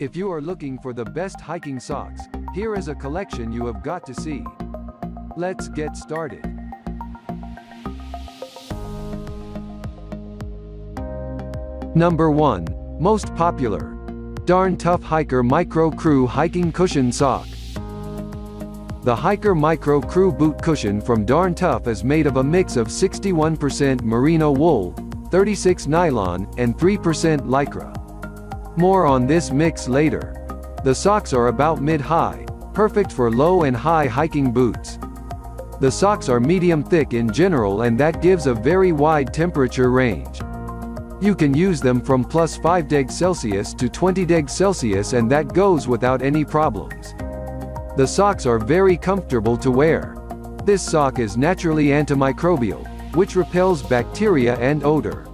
If you are looking for the best hiking socks, here is a collection you have got to see. Let's get started. Number 1. Most popular. Darn Tough Hiker Micro Crew Hiking Cushion Sock. The Hiker Micro Crew boot cushion from Darn Tough is made of a mix of 61% merino wool, 36% nylon, and 3% lycra. More on this mix later. The socks are about mid-high, perfect for low and high hiking boots. The socks are medium thick in general, and that gives a very wide temperature range. You can use them from +5°C to 20°C, and that goes without any problems. The socks are very comfortable to wear. This sock is naturally antimicrobial, which repels bacteria and odor.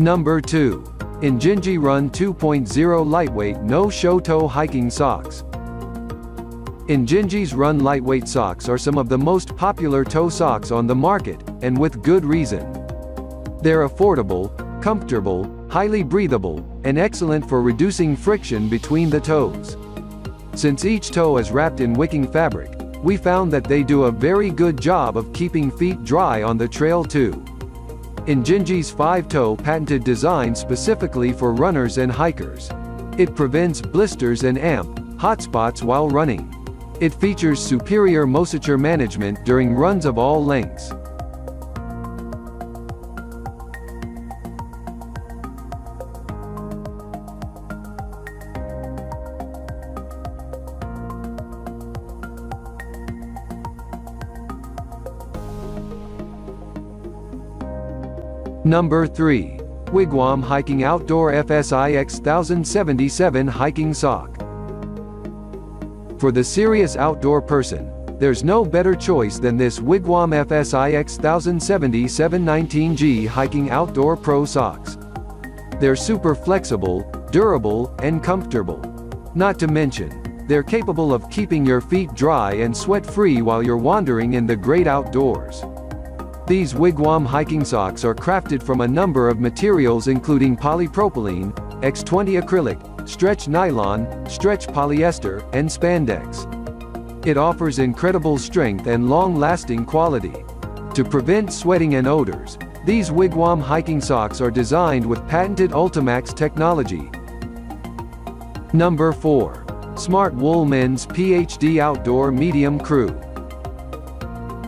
Number 2. Injinji Run 2.0 Lightweight No Show Toe Hiking Socks. Injinji's Run lightweight socks are some of the most popular toe socks on the market, and with good reason. They're affordable, comfortable, highly breathable, and excellent for reducing friction between the toes. Since each toe is wrapped in wicking fabric, we found that they do a very good job of keeping feet dry on the trail too. Injinji's 5-toe patented design specifically for runners and hikers. It prevents blisters and hotspots while running. It features superior moisture management during runs of all lengths. Number 3. Wigwam Hiking Outdoor FSIX 1077 Hiking Sock. For the serious outdoor person, there's no better choice than this Wigwam FSIX 1070-719G Hiking Outdoor Pro Socks. They're super flexible, durable, and comfortable. Not to mention, they're capable of keeping your feet dry and sweat-free while you're wandering in the great outdoors. These Wigwam hiking socks are crafted from a number of materials including polypropylene, X20 acrylic, stretch nylon, stretch polyester, and spandex. It offers incredible strength and long-lasting quality. To prevent sweating and odors, these Wigwam hiking socks are designed with patented Ultimax technology. Number 4. Smartwool Men's PhD Outdoor Medium Crew.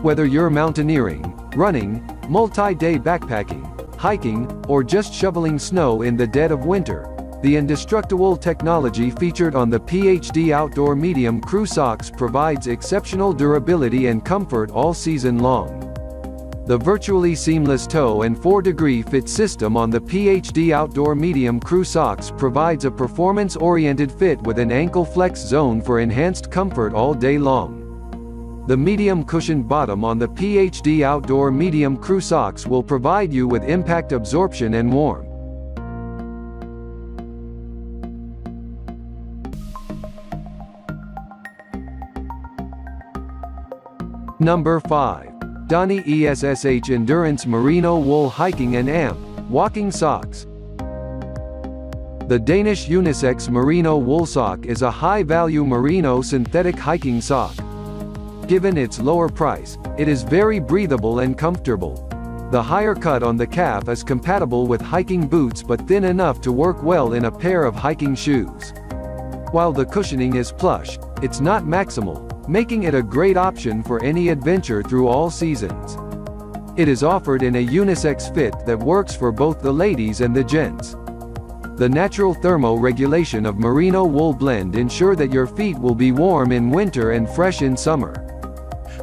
Whether you're mountaineering, running, multi-day backpacking, hiking, or just shoveling snow in the dead of winter, the indestructible technology featured on the PhD Outdoor Medium Crew socks provides exceptional durability and comfort all season long. The virtually seamless toe and 4-degree fit system on the PhD Outdoor Medium Crew socks provides a performance-oriented fit with an ankle flex zone for enhanced comfort all day long. The medium cushioned bottom on the PhD Outdoor Medium Crew socks will provide you with impact absorption and warmth. Number 5. Danish Endurance Merino Wool Hiking and Walking Socks. The Danish unisex merino wool sock is a high-value merino synthetic hiking sock. Given its lower price, it is very breathable and comfortable. The higher cut on the calf is compatible with hiking boots but thin enough to work well in a pair of hiking shoes. While the cushioning is plush, it's not maximal, making it a great option for any adventure through all seasons. It is offered in a unisex fit that works for both the ladies and the gents. The natural thermoregulation of merino wool blend ensures that your feet will be warm in winter and fresh in summer.